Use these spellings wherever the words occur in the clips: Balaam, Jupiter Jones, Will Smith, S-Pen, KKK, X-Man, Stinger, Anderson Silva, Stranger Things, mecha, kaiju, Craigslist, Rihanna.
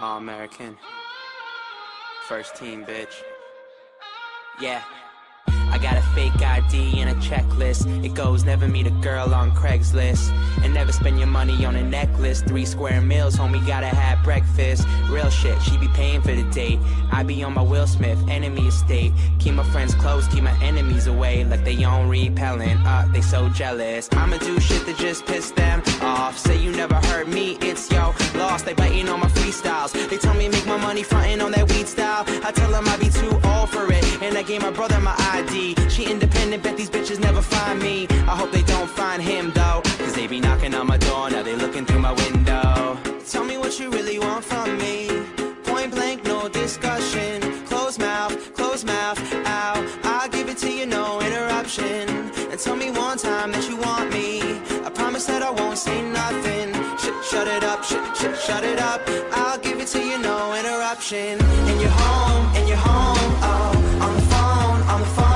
All-American. First team, bitch. Yeah. I got a fake ID and a checklist. It goes, never meet a girl on Craigslist, and never spend your money on a necklace. 3 square meals, homie, gotta have breakfast. Real shit, she be paying for the date. I be on my Will Smith, enemy estate. Keep my friends close, keep my enemies away. Like they own repellent, they so jealous. I'ma do shit that just piss them off. Say you never heard me, it's yo lost. They biting on my freestyles. They tell me make my money frontin' on that weed style. I tell them I be too old for it, and I gave my brother my ID. She independent, bet these bitches never find me. I hope they don't find him though, cause they be knocking on my door, now they looking through my window. Tell me what you really want from me. Point blank, no discussion. Close mouth, ow. I'll give it to you, no interruption. And tell me one time that you want me. I promise that I won't say nothing. Shut it up, shut it up. I'll give it to you, no interruption. In your home, oh, on the phone, on the phone.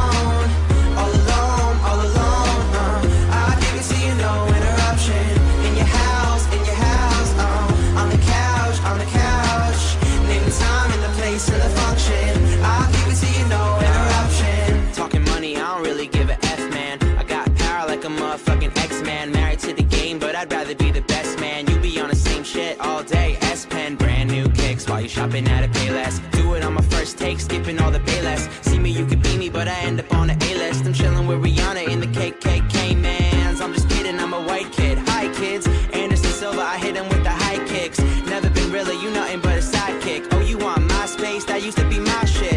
Fucking X-Man, married to the game, but I'd rather be the best man. You be on the same shit all day. S-Pen, brand new kicks while you shopping at a Payless. Do it on my first take, skipping all the Payless. See me, you could be me, but I end up on the A-list. I'm chilling with Rihanna in the KKK mans. I'm just kidding, I'm a white kid. Hi kids, Anderson Silva, I hit him with the high kicks. Never been really, you nothing but a sidekick. Oh, you want my space? That used to be my shit.